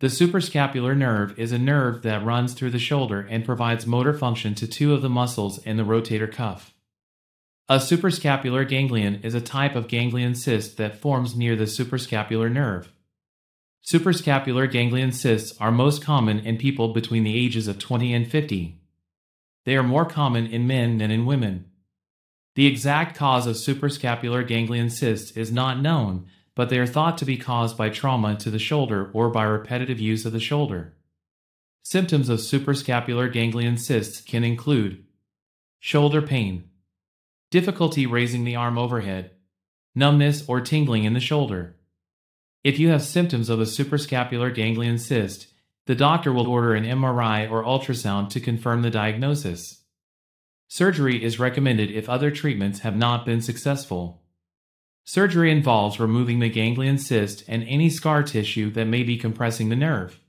The suprascapular nerve is a nerve that runs through the shoulder and provides motor function to two of the muscles in the rotator cuff. A suprascapular ganglion is a type of ganglion cyst that forms near the suprascapular nerve. Suprascapular ganglion cysts are most common in people between the ages of 20 and 50. They are more common in men than in women. The exact cause of suprascapular ganglion cysts is not known, but they are thought to be caused by trauma to the shoulder or by repetitive use of the shoulder. Symptoms of suprascapular ganglion cysts can include shoulder pain, difficulty raising the arm overhead, numbness or tingling in the shoulder. If you have symptoms of a suprascapular ganglion cyst, the doctor will order an MRI or ultrasound to confirm the diagnosis. Surgery is recommended if other treatments have not been successful. Surgery involves removing the ganglion cyst and any scar tissue that may be compressing the nerve.